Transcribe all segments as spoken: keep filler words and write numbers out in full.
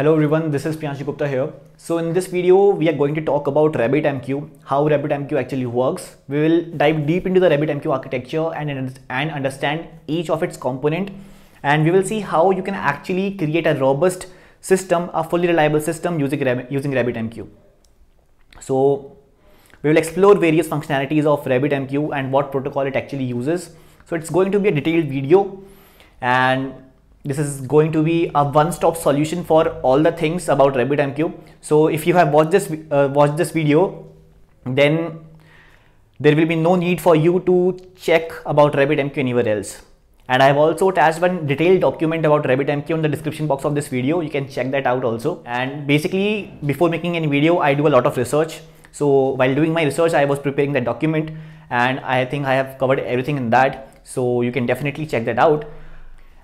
Hello everyone, this is Priyanshu Gupta here. So in this video, we are going to talk about RabbitMQ, how RabbitMQ actually works. We will dive deep into the RabbitMQ architecture and, and understand each of its component. And we will see how you can actually create a robust system, a fully reliable system using, using RabbitMQ. So we will explore various functionalities of RabbitMQ and what protocol it actually uses. So it's going to be a detailed video. And this is going to be a one-stop solution for all the things about RabbitMQ. So if you have watched this uh, watched this video, then there will be no need for you to check about RabbitMQ anywhere else. And I have also attached one detailed document about RabbitMQ in the description box of this video. You can check that out also. And basically, before making any video, I do a lot of research. So while doing my research, I was preparing that document, and I think I have covered everything in that. So you can definitely check that out.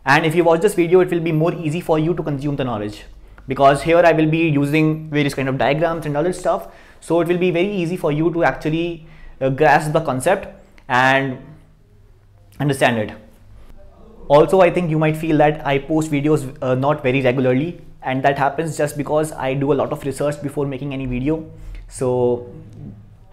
And if you watch this video, it will be more easy for you to consume the knowledge, because here I will be using various kind of diagrams and other stuff. So it will be very easy for you to actually uh, grasp the concept and understand it. Also, I think you might feel that I post videos uh, not very regularly, and that happens just because I do a lot of research before making any video. So,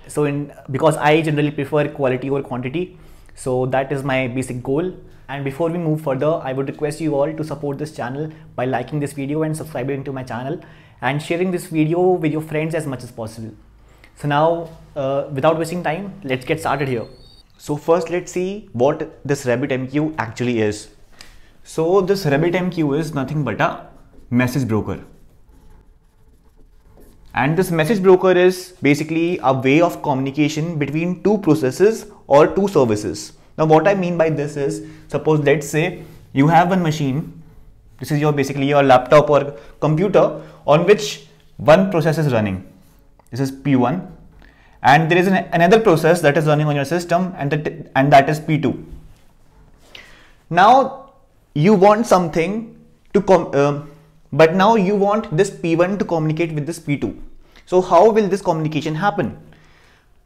so in, because I generally prefer quality over quantity. So that is my basic goal. And before we move further, I would request you all to support this channel by liking this video and subscribing to my channel and sharing this video with your friends as much as possible. So now, uh, without wasting time, let's get started here. So first, let's see what this RabbitMQ actually is. So this RabbitMQ is nothing but a message broker. And this message broker is basically a way of communication between two processes or two services. Now what I mean by this is, suppose let's say you have one machine, this is your basically your laptop or computer, on which one process is running, this is P one, and there is an, another process that is running on your system, and that, and that is P two. Now you want something to, com uh, but now you want this P one to communicate with this P two. So how will this communication happen?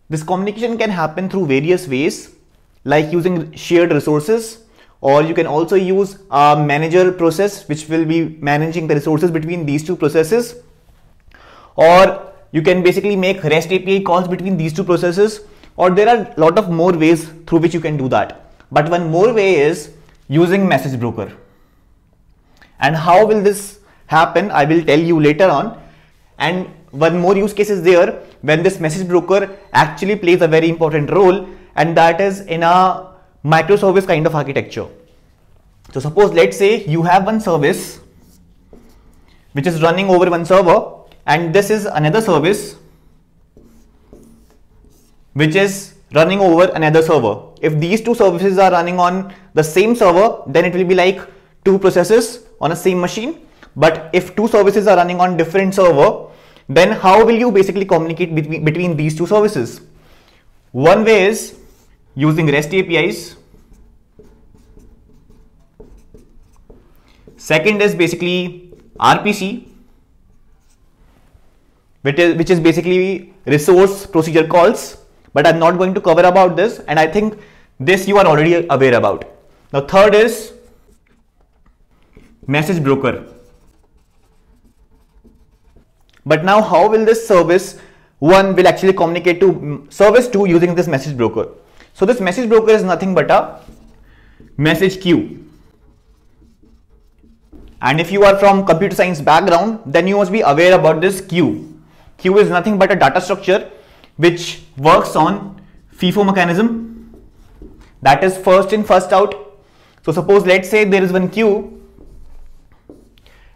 This communication can happen through various ways, like using shared resources, or you can also use a manager process which will be managing the resources between these two processes, or you can basically make REST A P I calls between these two processes, or there are a lot of more ways through which you can do that. But one more way is using message broker. And how will this happen? I will tell you later on. And one more use case is there when this message broker actually plays a very important role, and that is in a microservice kind of architecture. So suppose let's say you have one service which is running over one server, and this is another service which is running over another server. If these two services are running on the same server, then it will be like two processes on a same machine. But if two services are running on different server, then how will you basically communicate between, between these two services? One way is using REST A P Is. Second is basically R P C, which is, which is basically resource procedure calls, but I'm not going to cover about this, and I think this you are already aware about. Now third is message broker. But now how will this service one will actually communicate to service two using this message broker? So this message broker is nothing but a message queue. And if you are from computer science background, then you must be aware about this queue. Queue is nothing but a data structure which works on FIFO mechanism, that is first in first out. So suppose let's say there is one queue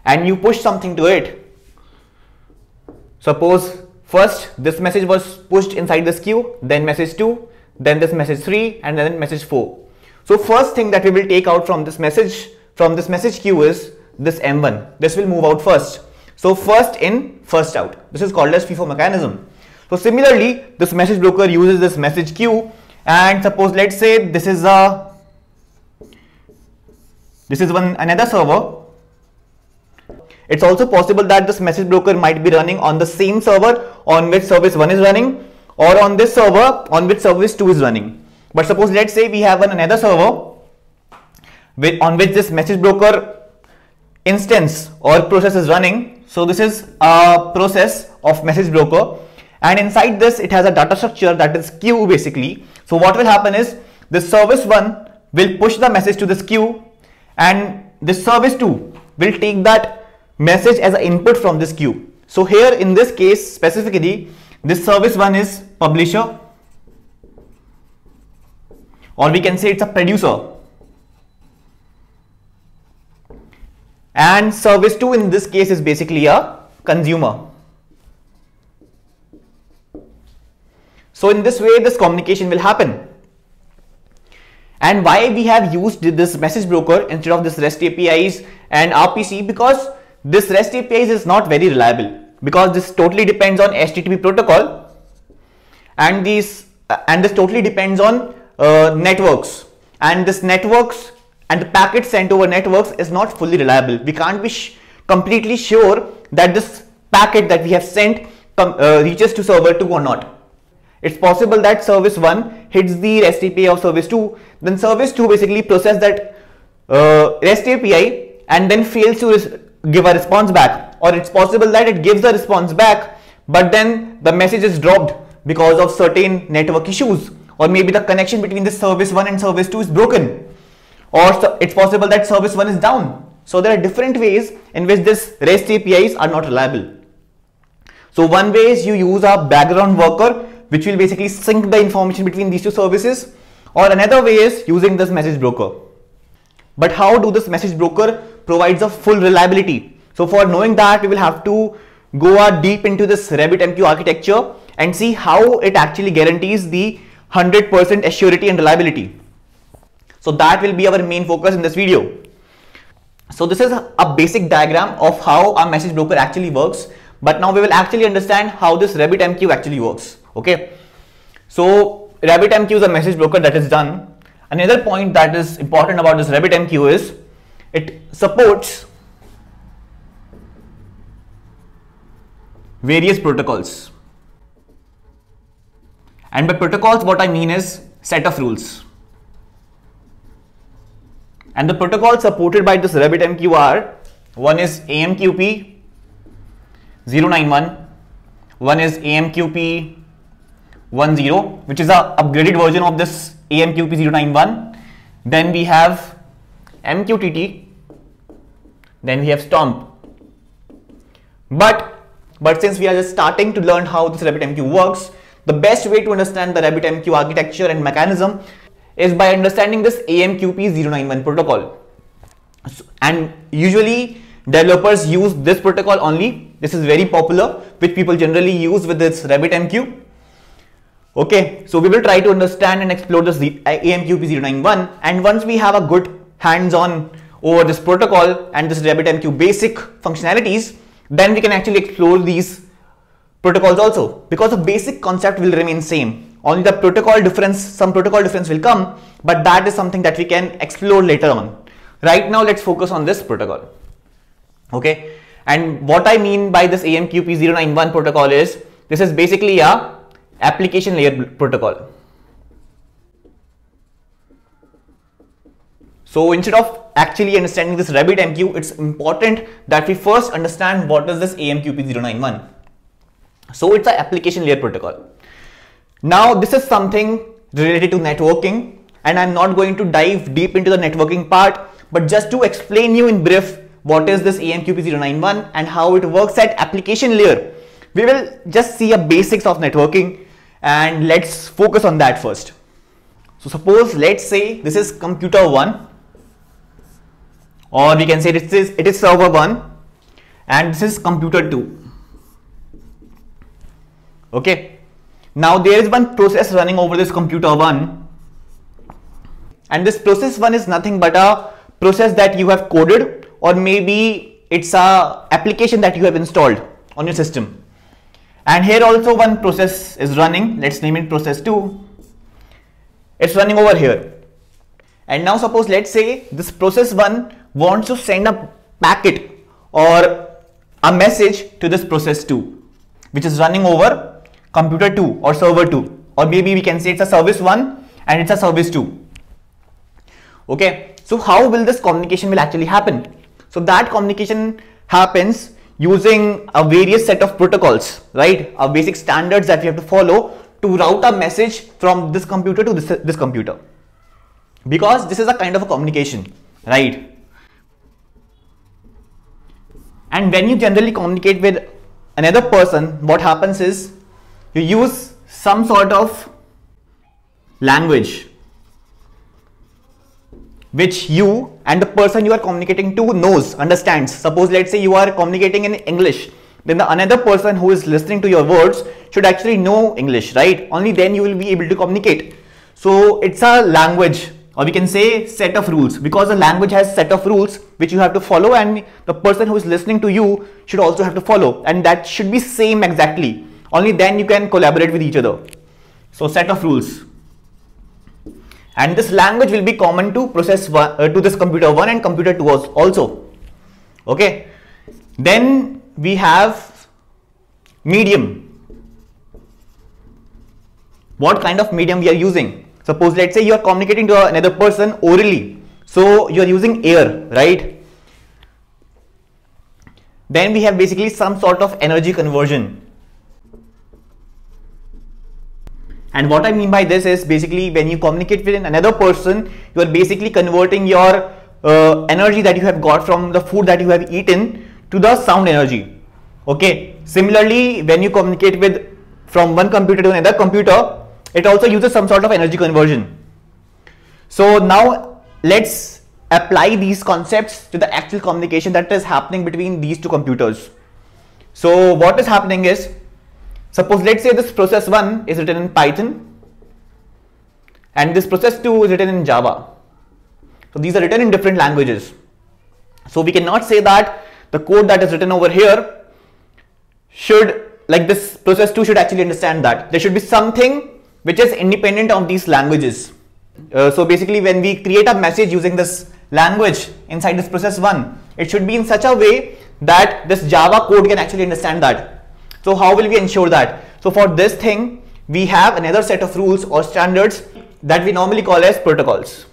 and you push something to it. Suppose first, this message was pushed inside this queue, then message two, then this message three, and then message four. So first thing that we will take out from this message, from this message queue is this M one. This will move out first. So first in, first out. This is called as FIFO mechanism. So similarly, this message broker uses this message queue, and suppose let's say this is a, this is one another server. It's also possible that this message broker might be running on the same server on which service one is running, or on this server on which service two is running. But suppose let's say we have another server with, on which this message broker instance or process is running. So this is a process of message broker, and inside this it has a data structure that is queue basically. So what will happen is the service one will push the message to this queue, and the service two will take that message as an input from this queue. So here in this case specifically, this service one is publisher, or we can say it's a producer, and service two in this case is basically a consumer. So in this way this communication will happen. And why we have used this message broker instead of this REST A P Is and R P C? Because this REST A P Is is not very reliable, because this totally depends on H T T P protocol, and these and this totally depends on uh, networks, and this networks and the packet sent over networks is not fully reliable. We can't be sh completely sure that this packet that we have sent uh, reaches to server two or not. It's possible that service one hits the REST A P I of service two, then service two basically processes that uh, REST A P I and then fails to give a response back, or it's possible that it gives the response back but then the message is dropped because of certain network issues, or maybe the connection between the service one and service two is broken, or so it's possible that service one is down. So there are different ways in which this REST A P Is are not reliable. So one way is you use a background worker which will basically sync the information between these two services, or another way is using this message broker. But how do this message broker provides a full reliability? So for knowing that, we will have to go deep into this RabbitMQ architecture and see how it actually guarantees the one hundred percent assurity and reliability. So that will be our main focus in this video. So this is a basic diagram of how our message broker actually works, but now we will actually understand how this RabbitMQ actually works. Okay, so RabbitMQ is a message broker that is done. Another point that is important about this RabbitMQ is it supports various protocols, and by protocols what I mean is set of rules, and the protocols supported by this RabbitMQ are: one is A M Q P zero nine one, one is A M Q P one point zero, which is a upgraded version of this A M Q P zero nine one, then we have M Q T T, then we have STOMP. But but since we are just starting to learn how this RabbitMQ works, the best way to understand the RabbitMQ architecture and mechanism is by understanding this A M Q P zero nine one protocol. So, and usually developers use this protocol only. This is very popular, which people generally use with this RabbitMQ. Okay, so we will try to understand and explore this A M Q P zero nine one, and once we have a good hands-on over this protocol and this RabbitMQ basic functionalities, then we can actually explore these protocols also, because the basic concept will remain same. Only the protocol difference, some protocol difference will come, but that is something that we can explore later on. Right now, let's focus on this protocol. Okay, and what I mean by this A M Q P zero nine one protocol is this is basically a application layer protocol. So instead of actually understanding this RabbitMQ, it's important that we first understand what is this A M Q P zero nine one. So it's an application layer protocol. Now this is something related to networking, and I'm not going to dive deep into the networking part, but just to explain you in brief what is this A M Q P zero nine one and how it works at application layer. We will just see a basics of networking, and let's focus on that first. So suppose, let's say this is computer one, or we can say this is it is server one, and this is computer two. Okay, now there is one process running over this computer one, and this process one is nothing but a process that you have coded, or maybe it's a application that you have installed on your system. And here also one process is running, let's name it process two. It's running over here. And now suppose, let's say this process one wants to send a packet or a message to this process two, which is running over computer two or server two, or maybe we can say it's a service one and it's a service two. Okay, so how will this communication will actually happen? So that communication happens using a various set of protocols, right? A basic standards that we have to follow to route a message from this computer to this, this computer, because this is a kind of a communication, right? And when you generally communicate with another person, what happens is you use some sort of language which you and the person you are communicating to knows, understands. Suppose let's say you are communicating in English, then the another person who is listening to your words should actually know English, right? Only then you will be able to communicate. So it's a language, or we can say set of rules, because the language has set of rules which you have to follow, and the person who is listening to you should also have to follow, and that should be same exactly. Only then you can collaborate with each other. So set of rules. And this language will be common to process one, uh, to this computer one and computer two also. Okay. Then we have medium. What kind of medium we are using? Suppose let's say you are communicating to another person orally. So you are using air, right? Then we have basically some sort of energy conversion. And what I mean by this is basically when you communicate with another person, you are basically converting your uh, energy that you have got from the food that you have eaten to the sound energy. Okay. Similarly, when you communicate with from one computer to another computer, it also uses some sort of energy conversion. So now let's apply these concepts to the actual communication that is happening between these two computers. So what is happening is, suppose let's say this process one is written in Python and this process two is written in Java. So these are written in different languages. So we cannot say that the code that is written over here should, like this process two should actually understand that. There should be something which is independent of these languages. Uh, so basically when we create a message using this language inside this process one, it should be in such a way that this Java code can actually understand that. So how will we ensure that? So for this thing, we have another set of rules or standards that we normally call as protocols.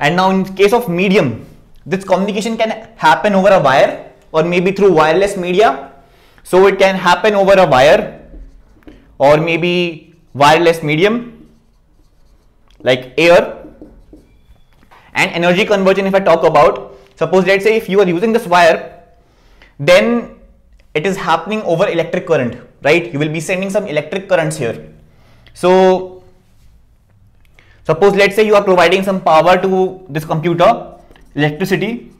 And now in case of medium, this communication can happen over a wire or maybe through wireless media. So it can happen over a wire or maybe wireless medium like air. And energy conversion, if I talk about, suppose let's say if you are using this wire, then it is happening over electric current, right? You will be sending some electric currents here. So suppose let's say you are providing some power to this computer, electricity,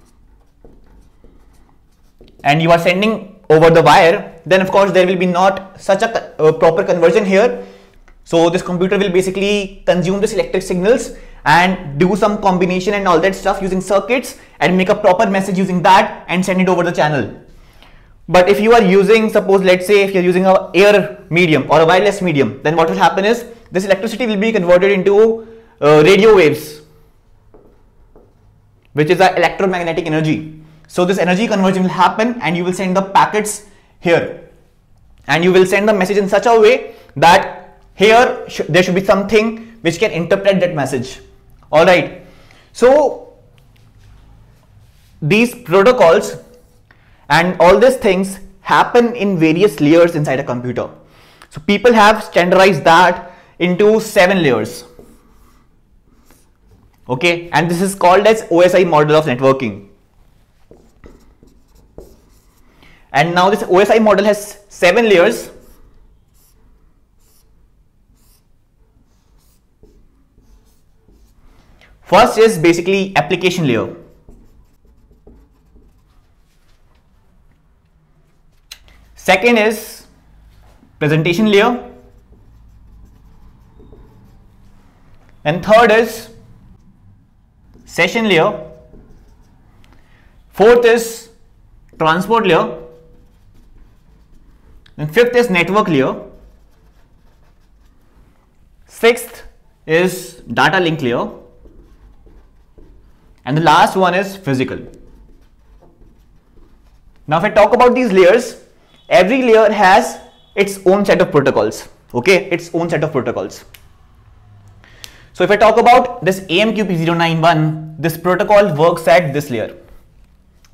and you are sending over the wire, then of course there will be not such a uh, proper conversion here. So this computer will basically consume this electric signals and do some combination and all that stuff using circuits and make a proper message using that and send it over the channel. But if you are using, suppose let's say if you're using a air medium or a wireless medium, then what will happen is this electricity will be converted into uh, radio waves, which is an electromagnetic energy. So this energy conversion will happen and you will send the packets here, and you will send the message in such a way that here sh- there should be something which can interpret that message. All right. So these protocols and all these things happen in various layers inside a computer. So people have standardized that into seven layers. Okay. And this is called as O S I model of networking. And now this O S I model has seven layers. First is basically application layer. Second is presentation layer. And third is session layer. Fourth is transport layer. And fifth is network layer. Sixth is data link layer. And the last one is physical. Now, if I talk about these layers, every layer has its own set of protocols. Okay, its own set of protocols. So if I talk about this A M Q P zero nine one, this protocol works at this layer,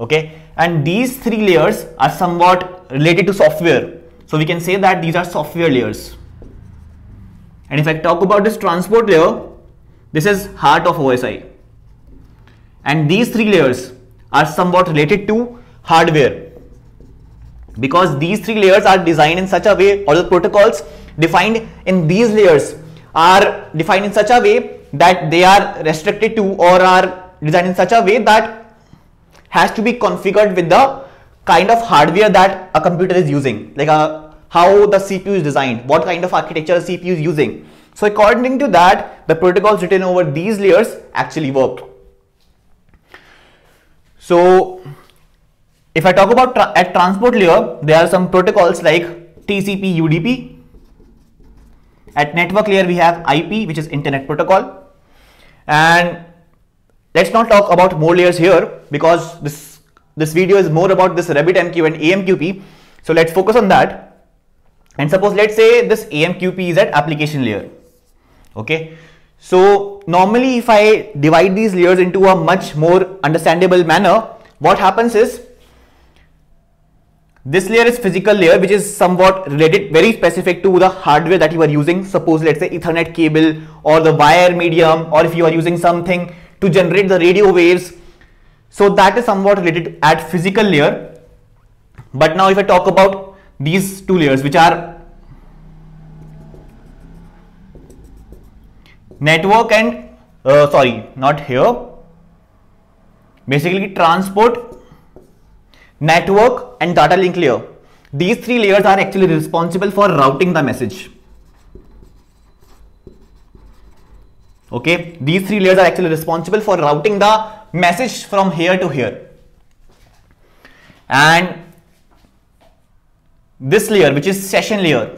okay, and these three layers are somewhat related to software. So we can say that these are software layers. And if I talk about this transport layer, this is heart of O S I. And these three layers are somewhat related to hardware, because these three layers are designed in such a way, or the protocols defined in these layers are defined in such a way that they are restricted to, or are designed in such a way that has to be configured with the kind of hardware that a computer is using, like a, how the C P U is designed, what kind of architecture the C P U is using. So according to that, the protocols written over these layers actually work. So if I talk about tra at transport layer, there are some protocols like T C P, U D P. At network layer, we have I P, which is Internet Protocol. And let's not talk about more layers here, because this, this video is more about this RabbitMQ and A M Q P. So let's focus on that. And suppose let's say this A M Q P is at application layer. Okay. So normally if I divide these layers into a much more understandable manner, what happens is, this layer is physical layer, which is somewhat related, very specific to the hardware that you are using. Suppose let's say Ethernet cable or the wire medium, or if you are using something to generate the radio waves. So that is somewhat related at physical layer. But now if I talk about these two layers, which are network and uh, sorry, not here, basically transport, network and data link layer. These three layers are actually responsible for routing the message. Okay, these three layers are actually responsible for routing the message from here to here. And this layer, which is session layer,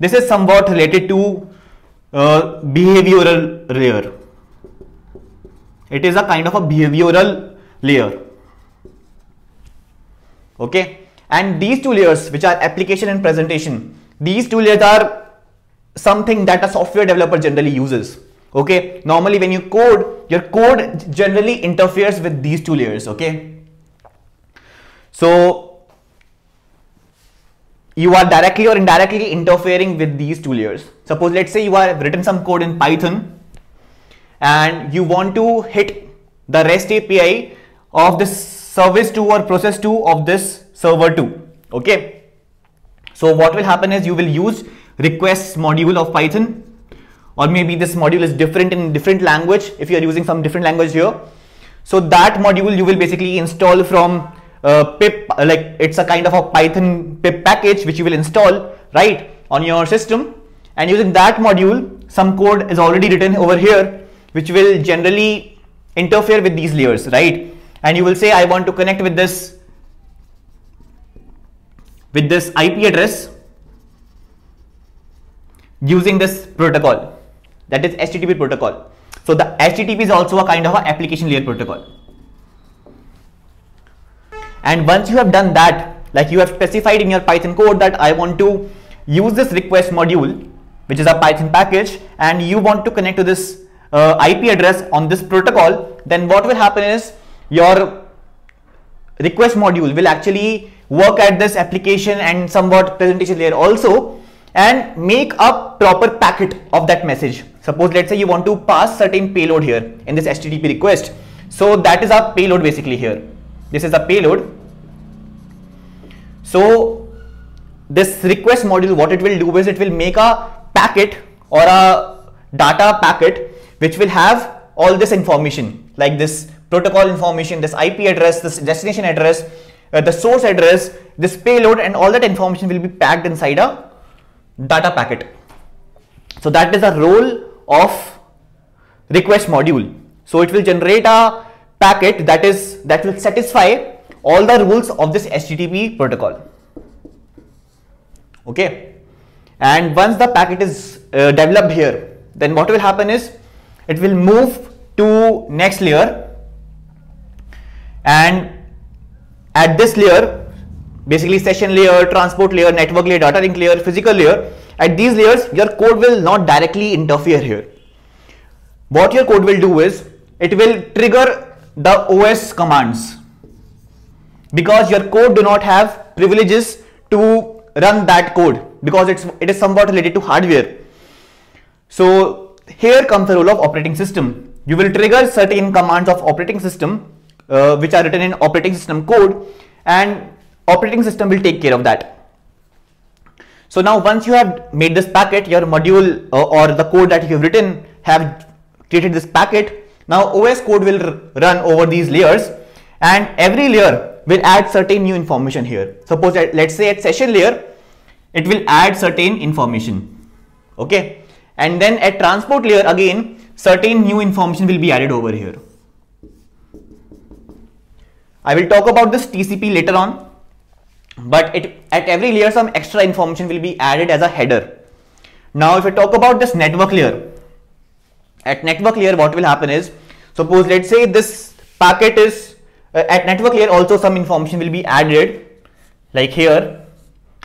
this is somewhat related to uh, behavioral layer. It is a kind of a behavioral layer. Okay, and these two layers, which are application and presentation, these two layers are something that a software developer generally uses. Okay, normally when you code, your code generally interferes with these two layers. Okay, so you are directly or indirectly interfering with these two layers. Suppose let's say you have written some code in Python and you want to hit the REST A P I of this service two or process two of this server two. Okay, so what will happen is you will use requests module of Python, or maybe this module is different in different language if you are using some different language here. So that module you will basically install from uh, pip, like it's a kind of a Python pip package which you will install right on your system, and using that module some code is already written over here which will generally interfere with these layers, right? And you will say, I want to connect with this, with this I P address using this protocol, that is H T T P protocol. So the H T T P is also a kind of an application layer protocol. And once you have done that, like you have specified in your Python code that I want to use this request module, which is a Python package, and you want to connect to this uh, I P address on this protocol, then what will happen is, your request module will actually work at this application and somewhat presentation layer also, and make a proper packet of that message. Suppose let's say you want to pass certain payload here in this H T T P request. So that is our payload basically here. This is a payload. So this request module, what it will do is it will make a packet or a data packet which will have all this information, like this protocol information, this I P address, this destination address, uh, the source address, this payload, and all that information will be packed inside a data packet. So that is the role of request module. So it will generate a packet that is that will satisfy all the rules of this H T T P protocol. Okay, and once the packet is uh, developed here, then what will happen is it will move to next layer. And at this layer, basically session layer, transport layer, network layer, data link layer, physical layer, at these layers your code will not directly interfere here. what your code will do is it will trigger the O S commands, because your code do not have privileges to run that code, because it's it is somewhat related to hardware. So here comes the role of operating system. You will trigger certain commands of operating system uh, which are written in operating system code, and operating system will take care of that. So now once you have made this packet, your module uh, or the code that you have written have created this packet. Now O S code will run over these layers, and every layer will add certain new information here. Suppose that, let's say at session layer, it will add certain information. Okay. And then at transport layer again, certain new information will be added over here. I will talk about this T C P later on, but it at every layer some extra information will be added as a header. Now if I talk about this network layer, at network layer what will happen is, suppose let's say this packet is uh, at network layer also some information will be added, like here,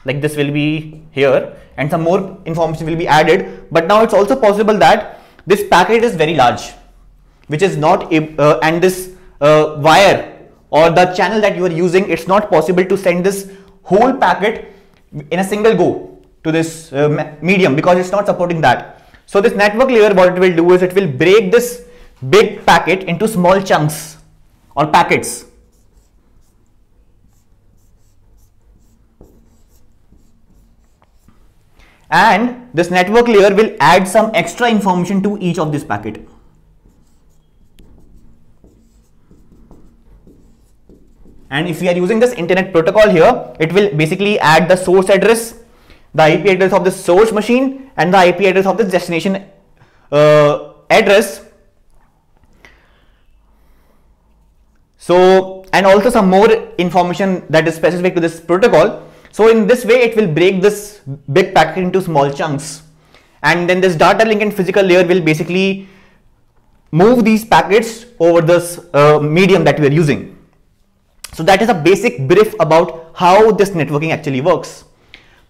like this will be here, and some more information will be added. But now it's also possible that this packet is very large, which is not uh, and this uh, wire or the channel that you are using, it's not possible to send this whole packet in a single go to this uh, medium, because it's not supporting that. So this network layer, what it will do is it will break this big packet into small chunks or packets. And this network layer will add some extra information to each of this packet. And if we are using this internet protocol here, it will basically add the source address, the I P address of the source machine, and the I P address of the destination uh, address. So, and also some more information that is specific to this protocol. So in this way, it will break this big packet into small chunks. And then this data link and physical layer will basically move these packets over this uh, medium that we are using. So that is a basic brief about how this networking actually works.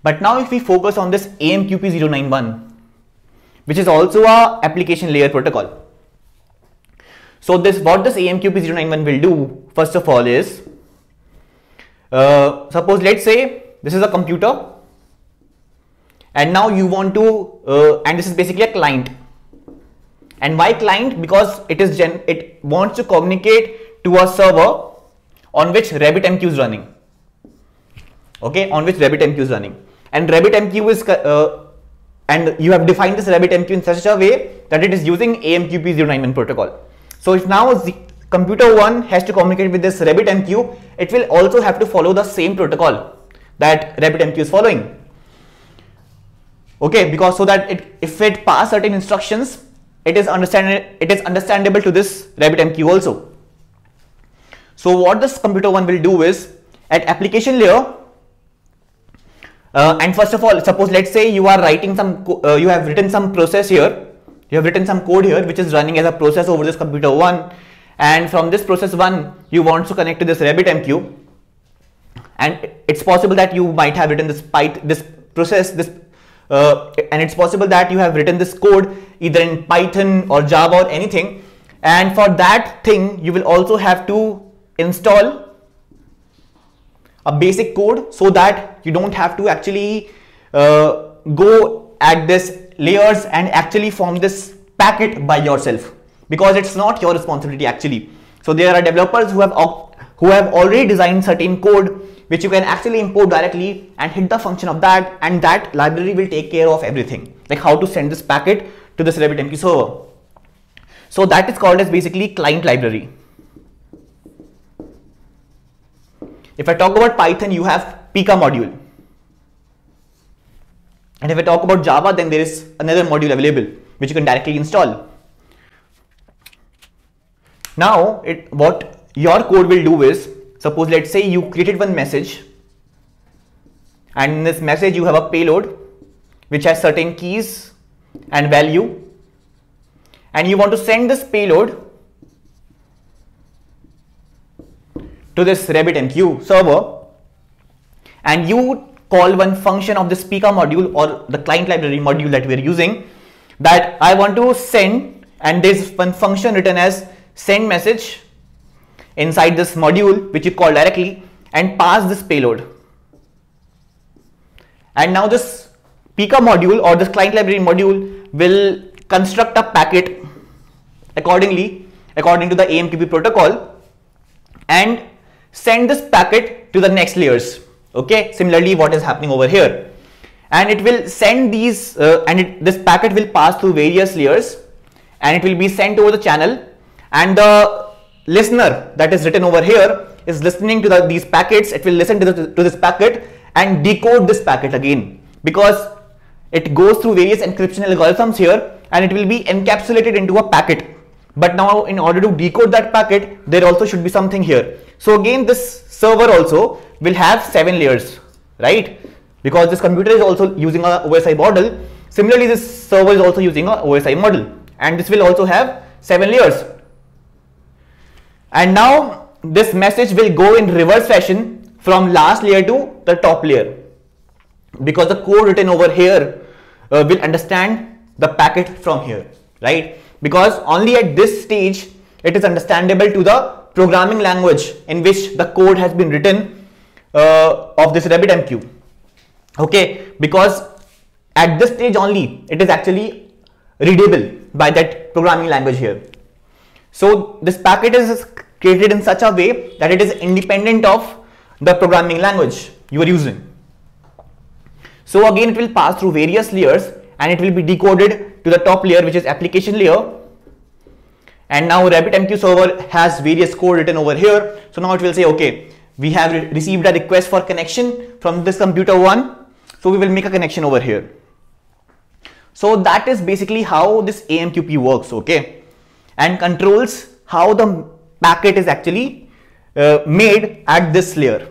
But now if we focus on this A M Q P zero nine one, which is also a application layer protocol. So this, what this A M Q P zero nine one will do, first of all is, uh, suppose let's say this is a computer, and now you want to, uh, and this is basically a client. And why client? Because it is gen it wants to communicate to a server on which RabbitMQ is running, okay, on which RabbitMQ is running, and RabbitMQ is, uh, and you have defined this RabbitMQ in such a way that it is using A M Q P zero nine one protocol. So if now the computer one has to communicate with this RabbitMQ, it will also have to follow the same protocol that RabbitMQ is following, okay, because so that it, if it passes certain instructions, it is understand it is understandable to this RabbitMQ also. So what this computer one will do is, at application layer, uh, and first of all, suppose let's say you are writing some, uh, you have written some process here, you have written some code here which is running as a process over this computer one, and from this process one you want to connect to this RabbitMQ, and it's possible that you might have written this Python, this process, this, uh, and it's possible that you have written this code either in Python or Java or anything, and for that thing you will also have to install a basic code so that you don't have to actually uh, go at this layers and actually form this packet by yourself, because it's not your responsibility actually. So there are developers who have who have already designed certain code which you can actually import directly and hit the function of that, and that library will take care of everything, like how to send this packet to this RabbitMQ server. So that is called as basically client library. If I talk about Python, you have Pika module, and if I talk about Java, then there is another module available which you can directly install. Now it, what your code will do is, suppose let's say you created one message, and in this message you have a payload which has certain keys and value, and you want to send this payload to this RabbitMQ server, and you call one function of this Pika module or the client library module that we are using, that I want to send and there's one function written as send message inside this module, which you call directly, and pass this payload. And now this Pika module or this client library module will construct a packet accordingly, according to the A M Q P protocol, and send this packet to the next layers. Okay, similarly what is happening over here, and it will send these uh, and it, this packet will pass through various layers and it will be sent over the channel, and the listener that is written over here is listening to the, these packets. It will listen to, the, to this packet and decode this packet again, because it goes through various encryption algorithms here and it will be encapsulated into a packet. But now in order to decode that packet, there also should be something here. So again, this server also will have seven layers, right? Because this computer is also using a O S I model. Similarly, this server is also using a O S I model, and this will also have seven layers. And now this message will go in reverse fashion from last layer to the top layer, because the code written over here uh, will understand the packet from here, right? Because only at this stage it is understandable to the programming language in which the code has been written uh, of this RabbitMQ. Okay, because at this stage only it is actually readable by that programming language here. So this packet is created in such a way that it is independent of the programming language you are using. So again, it will pass through various layers and it will be decoded to the top layer, which is application layer. And now RabbitMQ server has various code written over here. So now it will say, okay, we have re received a request for connection from this computer one. So we will make a connection over here. So that is basically how this A M Q P works, okay, and controls how the packet is actually uh, made at this layer.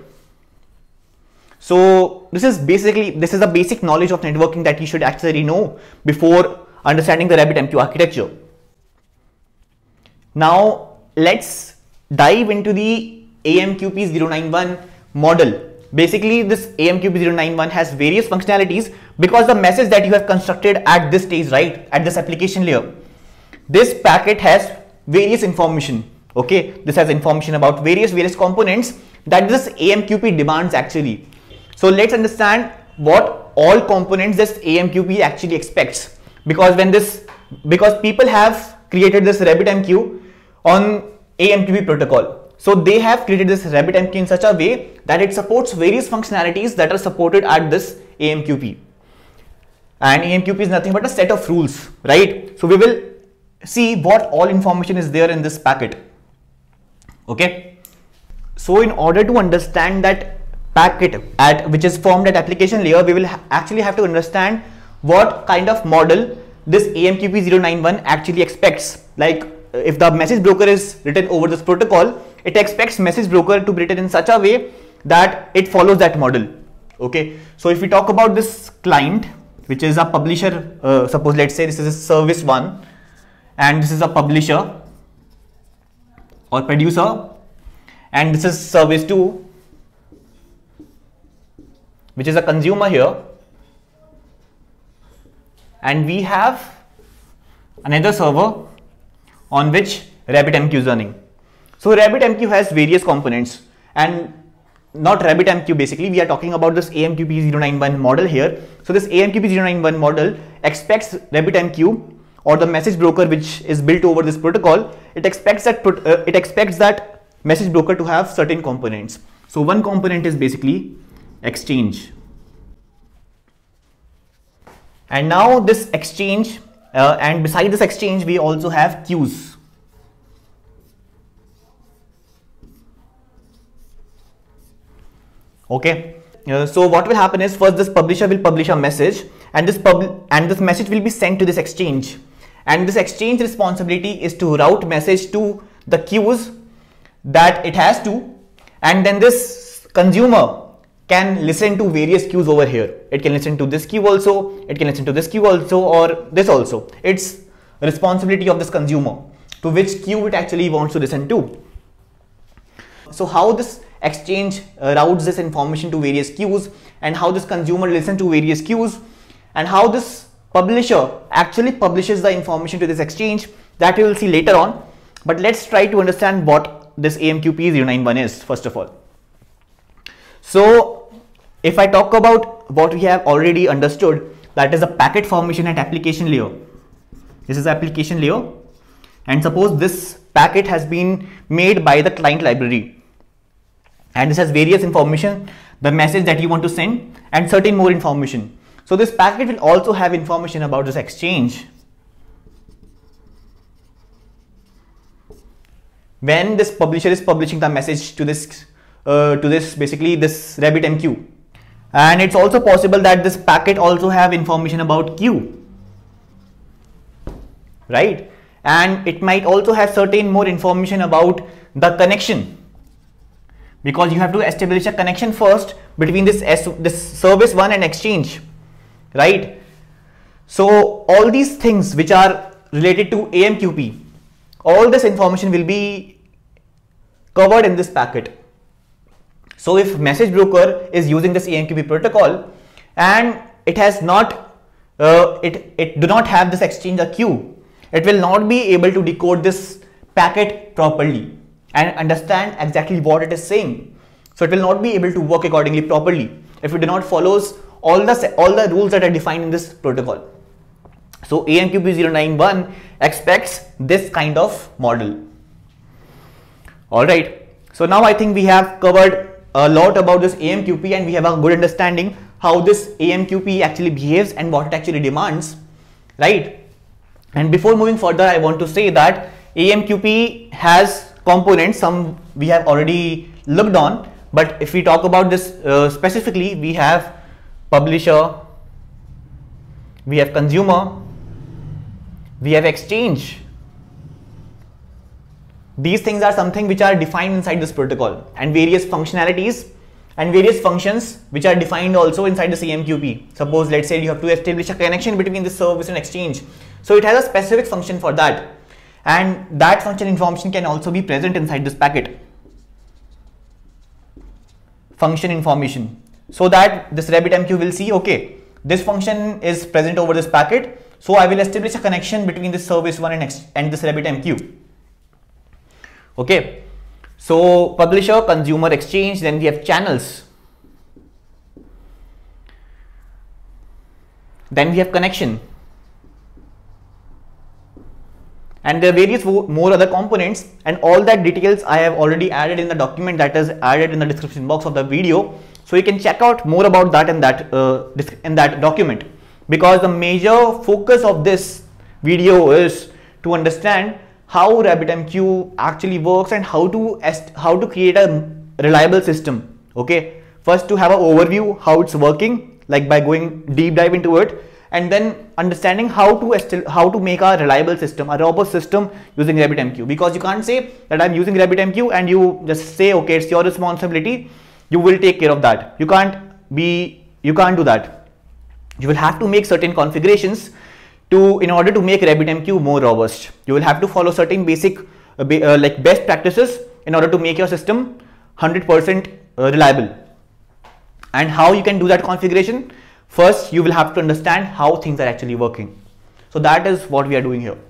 So this is basically, this is a basic knowledge of networking that you should actually know before understanding the RabbitMQ architecture. Now let's dive into the A M Q P zero nine one model. Basically, this A M Q P zero nine one has various functionalities because the message that you have constructed at this stage, right, at this application layer, this packet has various information. Okay, this has information about various various components that this A M Q P demands actually. So let's understand what all components this A M Q P actually expects, because when this, because people have created this RabbitMQ on A M Q P protocol. So they have created this RabbitMQ in such a way that it supports various functionalities that are supported at this A M Q P. And A M Q P is nothing but a set of rules, right? So we will see what all information is there in this packet. Okay. So in order to understand that packet at which is formed at application layer, we will ha actually have to understand what kind of model this A M Q P zero nine one actually expects. Like if the message broker is written over this protocol, it expects message broker to be written in such a way that it follows that model. Okay, so if we talk about this client, which is a publisher, uh, suppose let's say this is a service one and this is a publisher or producer and this is service two, which is a consumer here, and we have another server on which RabbitMQ is running. So RabbitMQ has various components, and not RabbitMQ basically, we are talking about this A M Q P zero nine one model here. So this A M Q P zero nine one model expects RabbitMQ or the message broker which is built over this protocol, it expects that uh, it expects that message broker to have certain components. So one component is basically exchange, and now this exchange uh, and beside this exchange we also have queues. Okay, uh, so what will happen is, first this publisher will publish a message, and this pub and this message will be sent to this exchange, and this exchange responsibility is to route message to the queues that it has to, and then this consumer can listen to various queues over here. It can listen to this queue also, it can listen to this queue also, or this also. It's responsibility of this consumer to which queue it actually wants to listen to. So how this exchange uh, routes this information to various queues, and how this consumer listens to various queues, and how this publisher actually publishes the information to this exchange, that we will see later on. But let's try to understand what this A M Q P zero nine one is first of all. So if I talk about what we have already understood, that is a packet formation at application layer. This is application layer, and suppose this packet has been made by the client library, and this has various information, the message that you want to send and certain more information. So this packet will also have information about this exchange. When this publisher is publishing the message to this, uh, to this basically this RabbitMQ, and it's also possible that this packet also have information about queue, right? And it might also have certain more information about the connection, because you have to establish a connection first between this S this service one and exchange, right? So all these things which are related to A M Q P, all this information will be covered in this packet. So if message broker is using this A M Q P protocol and it has not, uh, it, it do not have this exchange or queue, it will not be able to decode this packet properly and understand exactly what it is saying. So it will not be able to work accordingly properly if it do not follows all the, all the rules that are defined in this protocol. So A M Q P zero nine one expects this kind of model. Alright, so now I think we have covered a lot about this A M Q P, and we have a good understanding how this A M Q P actually behaves and what it actually demands, right? And before moving further, I want to say that A M Q P has components, some we have already looked on, but if we talk about this uh, specifically, we have publisher, we have consumer, we have exchange. These things are something which are defined inside this protocol, and various functionalities and various functions which are defined also inside this A M Q P. Suppose let's say you have to establish a connection between the service and exchange. So it has a specific function for that, and that function information can also be present inside this packet. Function information, so that this RabbitMQ will see, okay, this function is present over this packet. So I will establish a connection between this service one and, ex and this RabbitMQ. Okay. So publisher, consumer, exchange, then we have channels. Then we have connection. And there are various more other components, and all that details I have already added in the document that is added in the description box of the video. So you can check out more about that in that, uh, in that document, because the major focus of this video is to understand how RabbitMQ actually works and how to how to create a reliable system. Okay, first to have an overview how it's working, like by going deep dive into it, and then understanding how to how to make a reliable system, a robust system using RabbitMQ. Because you can't say that I'm using RabbitMQ and you just say, okay, it's your responsibility, you will take care of that. You can't be you can't do that. You will have to make certain configurations to in order to make RabbitMQ more robust. You will have to follow certain basic uh, uh, like best practices in order to make your system one hundred percent uh, reliable. And how you can do that configuration? First, you will have to understand how things are actually working. So that is what we are doing here.